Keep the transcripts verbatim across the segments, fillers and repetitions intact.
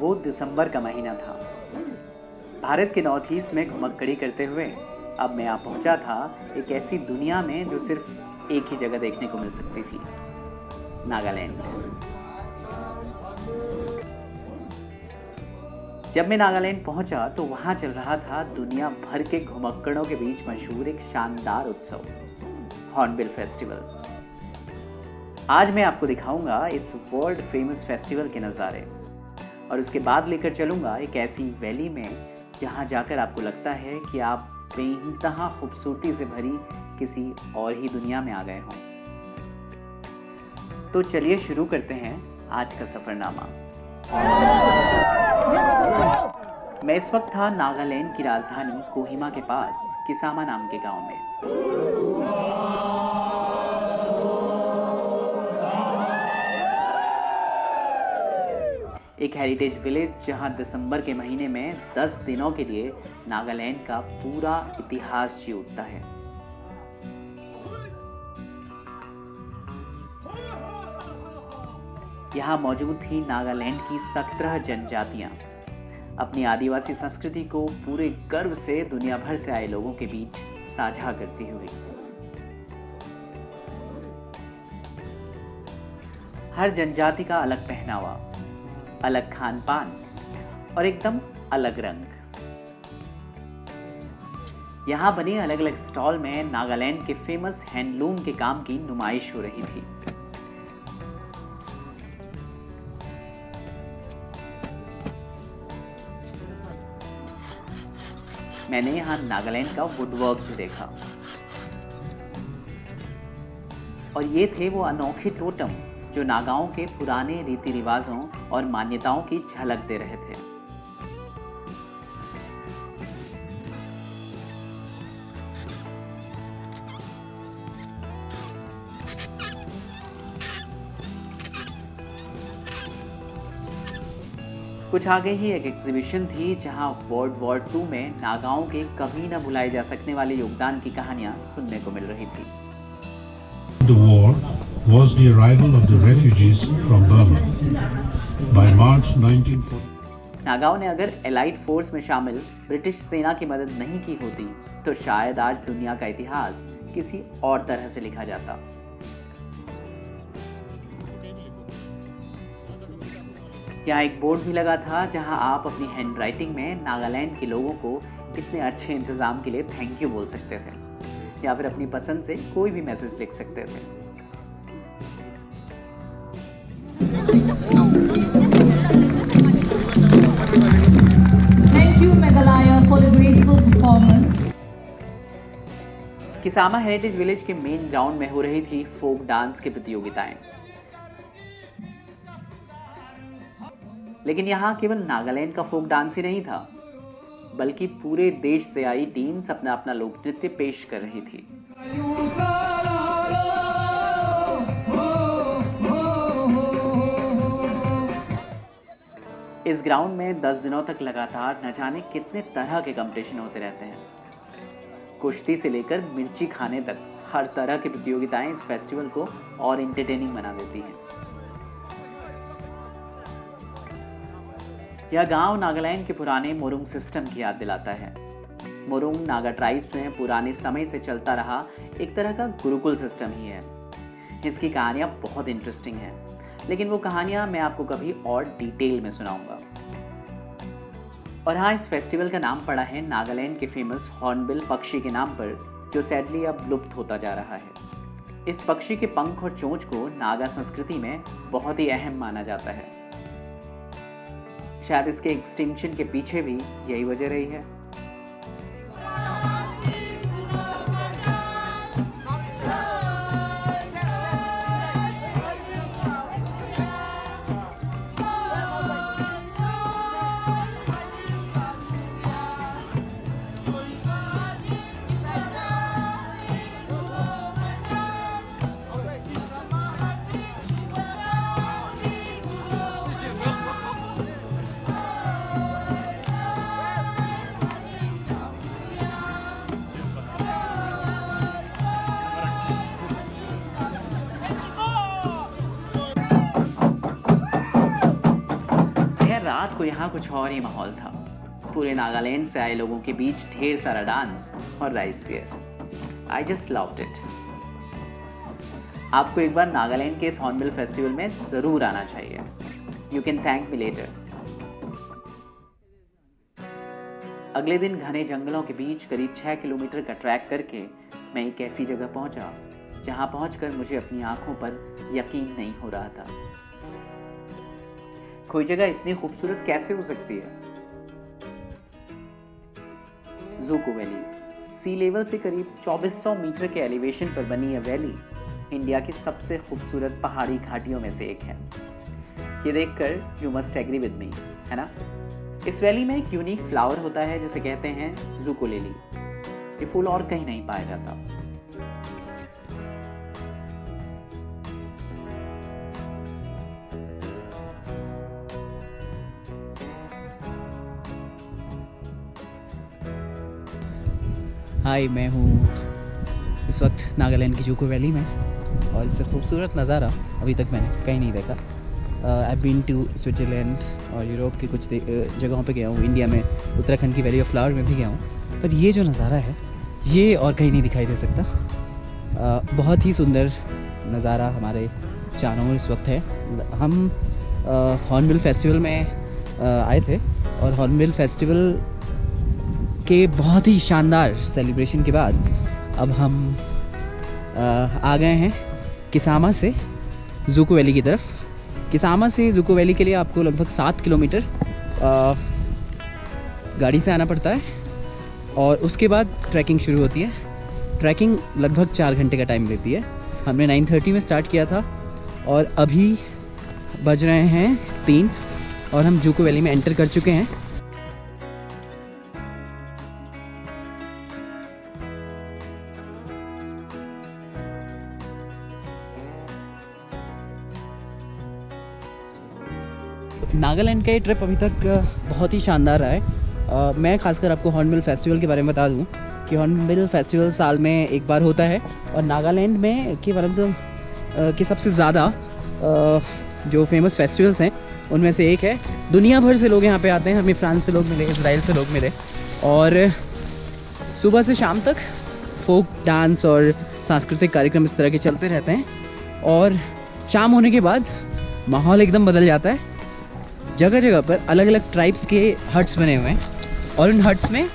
वो दिसंबर का महीना था। भारत के नॉर्थ ईस्ट में घुमक्कड़ी करते हुए अब मैं यहाँ पहुँचा था एक ऐसी दुनिया में जो सिर्फ एक ही जगह देखने को मिल सकती थी, नागालैंड। जब मैं नागालैंड पहुँचा तो वहाँ चल रहा था दुनिया भर के घुमक्कड़ों के बीच मशहूर एक शानदार उत्सव, हॉर्नबिल फेस्टिवल। आज मैं आपको दिखाऊंगा इस वर्ल्ड फेमस फेस्टिवल के नज़ारे और उसके बाद लेकर चलूंगा एक ऐसी वैली में जहां जाकर आपको लगता है कि आप बेइंतहा खूबसूरती से भरी किसी और ही दुनिया में आ गए हों। तो चलिए शुरू करते हैं आज का सफ़रनामा। मैं इस वक्त था नागालैंड की राजधानी कोहिमा के पास किसामा नाम के गाँव में। एक हेरिटेज विलेज जहां दिसंबर के महीने में दस दिनों के लिए नागालैंड का पूरा इतिहास जी उठता है। यहां मौजूद थी नागालैंड की सत्रह जनजातियां। अपनी आदिवासी संस्कृति को पूरे गर्व से दुनिया भर से आए लोगों के बीच साझा करती हुई हर जनजाति का अलग पहनावा, अलग खान पान और एकदम अलग रंग। यहाँ बने अलग अलग स्टॉल में नागालैंड के फेमस हैंडलूम के काम की नुमाइश हो रही थी। मैंने यहाँ नागालैंड का वुडवर्क भी देखा और ये थे वो अनोखे टोटम जो नागाओं के पुराने रीति रिवाजों और मान्यताओं की झलक दे रहे थे। कुछ आगे ही एक एग्जीबिशन थी जहां वर्ल्ड वॉर टू में नागाओं के कभी न भुलाए जा सकने वाले योगदान की कहानियां सुनने को मिल रही थी। was the arrival of the refugees from Burma by March nineteen forty. नागाओं ने अगर एलाइड फोर्स में शामिल ब्रिटिश सेना की मदद नहीं की होती तो शायद आज दुनिया का इतिहास किसी और तरह से लिखा जाता। यहाँ एक बोर्ड भी लगा था जहाँ आप अपनी हैंडराइटिंग में नागालैंड के लोगों को कितने अच्छे इंतजाम के लिए थैंक यू बोल सकते थे या फिर अपनी पसंद से कोई भी मैसेज लिख सकते थे। Thank you Meghalaya for the graceful performance. Kisama heritage village के मेन ग्राउंड में हो रही थी फोक डांस की प्रतियोगिताएं, लेकिन यहाँ केवल नागालैंड का फोक डांस ही नहीं था बल्कि पूरे देश से आई टीम्स अपना अपना लोक नृत्य पेश कर रही थी। इस ग्राउंड में दस दिनों तक लगातार न जाने कितने तरह के कंपटीशन होते रहते हैं। कुश्ती से लेकर मिर्ची खाने तक हर तरह की प्रतियोगिताएं इस फेस्टिवल को और इंटरटेनिंग बना देती हैं। यह गांव नागालैंड के पुराने मोरुंग सिस्टम की याद दिलाता है। मोरुंग नागा ट्राइब्स में पुराने समय से चलता रहा एक तरह का गुरुकुल सिस्टम ही है। इसकी कहानियाँ बहुत इंटरेस्टिंग हैं, लेकिन वो कहानियाँ मैं आपको कभी और डिटेल में सुनाऊंगा। और हाँ, इस फेस्टिवल का नाम पड़ा है नागालैंड के फेमस हॉर्नबिल पक्षी के नाम पर, जो सैडली अब लुप्त होता जा रहा है। इस पक्षी के पंख और चोंच को नागा संस्कृति में बहुत ही अहम माना जाता है। शायद इसके एक्सटिंक्शन के पीछे भी यही वजह रही है। रात को यहाँ कुछ और ही माहौल था। पूरे नागालैंड से आए लोगों के बीच ढेर सारा डांस और rice beer. I just loved it. आपको एक बार नागालैंड के इस हॉर्नबिल फेस्टिवल में ज़रूर आना चाहिए। You can thank me later. अगले दिन घने जंगलों के बीच करीब छः किलोमीटर का ट्रैक करके मैं एक ऐसी जगह पहुंचा जहां पहुंचकर मुझे अपनी आंखों पर यकीन नहीं हो रहा था। कोई जगह इतनी खूबसूरत कैसे हो सकती है? ज़ुको वैली सी लेवल से करीब चौबीस सौ मीटर के एलिवेशन पर बनी यह वैली इंडिया की सबसे खूबसूरत पहाड़ी घाटियों में से एक है। ये देखकर you must agree with me, है ना? इस वैली में एक यूनिक फ्लावर होता है जिसे कहते हैं ज़ुको लिली। ये फूल और कहीं नहीं पाया जाता। हाय, मैं हूँ इस वक्त नागालैंड की ज़ुको वैली में और इससे खूबसूरत नज़ारा अभी तक मैंने कहीं नहीं देखा। I have been to Switzerland और यूरोप के कुछ uh, जगहों पे गया हूँ। इंडिया में उत्तराखंड की वैली ऑफ फ्लावर में भी गया हूँ, पर ये जो नज़ारा है ये और कहीं नहीं दिखाई दे सकता। uh, बहुत ही सुंदर नज़ारा हमारे चारों ओर इस वक्त है। हम हॉर्नबिल uh, फेस्टिवल में uh, आए थे और हॉर्नबिल फेस्टिवल के बहुत ही शानदार सेलिब्रेशन के बाद अब हम आ, आ गए हैं किसामा से ज़ुको वैली की तरफ। किसामा से ज़ुको वैली के लिए आपको लगभग सात किलोमीटर आ, गाड़ी से आना पड़ता है और उसके बाद ट्रैकिंग शुरू होती है। ट्रैकिंग लगभग चार घंटे का टाइम लेती है। हमने नाइन थर्टी में स्टार्ट किया था और अभी बज रहे हैं तीन और हम ज़ुको वैली में एंटर कर चुके हैं। नागालैंड का ये ट्रिप अभी तक बहुत ही शानदार रहा है। uh, मैं खासकर आपको हॉर्नबिल फेस्टिवल के बारे में बता दूं कि हॉर्नबिल फेस्टिवल साल में एक बार होता है और नागालैंड में के मतलब uh, के सबसे ज़्यादा uh, जो फेमस फेस्टिवल्स हैं उनमें से एक है। दुनिया भर से लोग यहाँ पे आते हैं। हमें फ्रांस से लोग मिले, इसराइल से लोग मिले और सुबह से शाम तक फोक डांस और सांस्कृतिक कार्यक्रम इस तरह के चलते रहते हैं और शाम होने के बाद माहौल एकदम बदल जाता है। जगह जगह पर अलग अलग ट्राइब्स के हट्स बने हुए हैं और उन हट्स में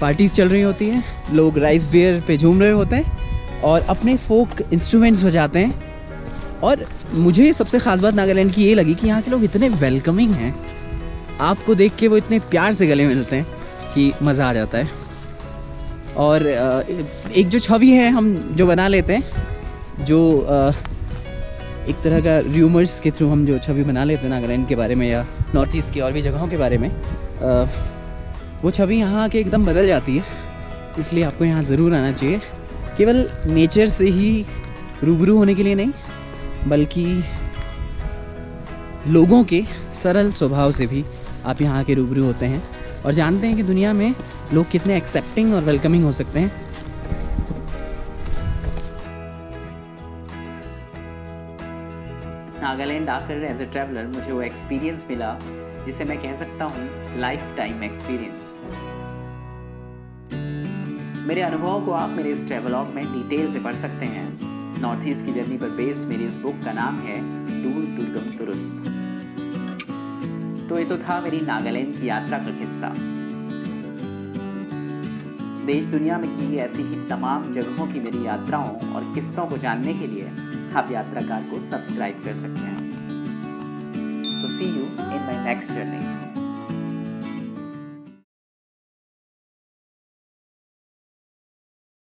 पार्टीज चल रही होती हैं। लोग राइस बियर पे झूम रहे होते हैं और अपने फोक इंस्ट्रूमेंट्स बजाते हैं। और मुझे सबसे ख़ास बात नागालैंड की ये लगी कि यहाँ के लोग इतने वेलकमिंग हैं। आपको देख के वो इतने प्यार से गले मिलते हैं कि मज़ा आ जाता है। और एक जो छवि है हम जो बना लेते हैं, जो एक तरह का र्यूमर्स के थ्रू हम जो छवि बना लेते हैं नागालैंड के बारे में या नॉर्थ ईस्ट की और भी जगहों के बारे में, आ, वो छवि यहाँ आके एकदम बदल जाती है। इसलिए आपको यहाँ ज़रूर आना चाहिए, केवल नेचर से ही रूबरू होने के लिए नहीं बल्कि लोगों के सरल स्वभाव से भी आप यहाँ आके रूबरू होते हैं और जानते हैं कि दुनिया में लोग कितने एक्सेप्टिंग और वेलकमिंग हो सकते हैं। नागालैंड आकर एज ए ट्रैवलर मुझे वो एक्सपीरियंस मिला जिसे मैं कह सकता हूँ लाइफ टाइम एक्सपीरियंस। मेरे अनुभव को आप मेरे इस ट्रैवलॉग में डिटेल से पढ़ सकते हैं। नॉर्थ ईस्ट की जर्नी पर बेस्ड मेरी इस बुक का नाम है टूर दुर्गम दुरुस्त। तो ये तो था मेरी नागालैंड की यात्रा का किस्सा। देश दुनिया में की ऐसी ही तमाम जगहों की मेरी यात्राओं और किस्सों को जानने के लिए आप यात्राकार को सब्सक्राइब कर सकते हैं। तो see you in my next journey.